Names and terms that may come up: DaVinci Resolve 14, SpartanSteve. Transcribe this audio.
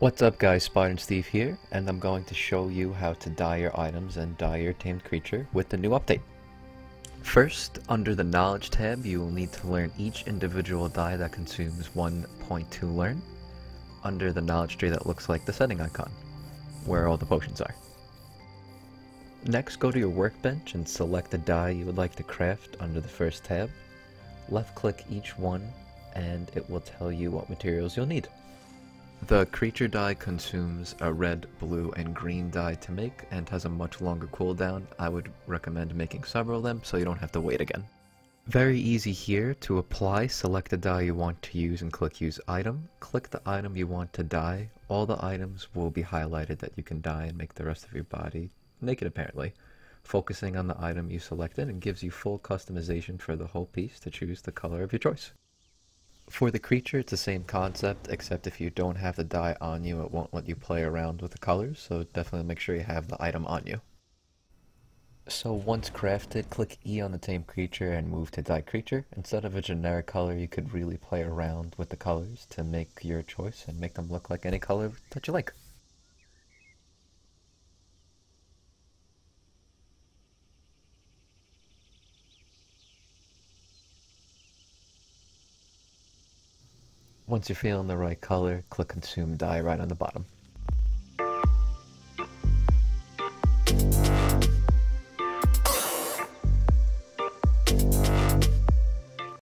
What's up guys, SpartanSteve here, and I'm going to show you how to dye your items and dye your tamed creature with the new update. First, under the knowledge tab, you will need to learn each individual dye that consumes 1.2 learn, under the knowledge tree that looks like the setting icon, where all the potions are. Next, go to your workbench and select the dye you would like to craft under the first tab. Left click each one, and it will tell you what materials you'll need. The creature dye consumes a red, blue, and green dye to make and has a much longer cooldown. I would recommend making several of them so you don't have to wait again. Very easy here. To apply, select the dye you want to use and click use item. Click the item you want to dye. All the items will be highlighted that you can dye and make the rest of your body naked apparently. Focusing on the item you selected and gives you full customization for the whole piece to choose the color of your choice. For the creature, it's the same concept, except if you don't have the dye on you, it won't let you play around with the colors, so definitely make sure you have the item on you. So once crafted, click E on the tamed creature and move to dye creature. Instead of a generic color, you could really play around with the colors to make your choice and make them look like any color that you like. Once you're feeling the right color, click consume dye right on the bottom.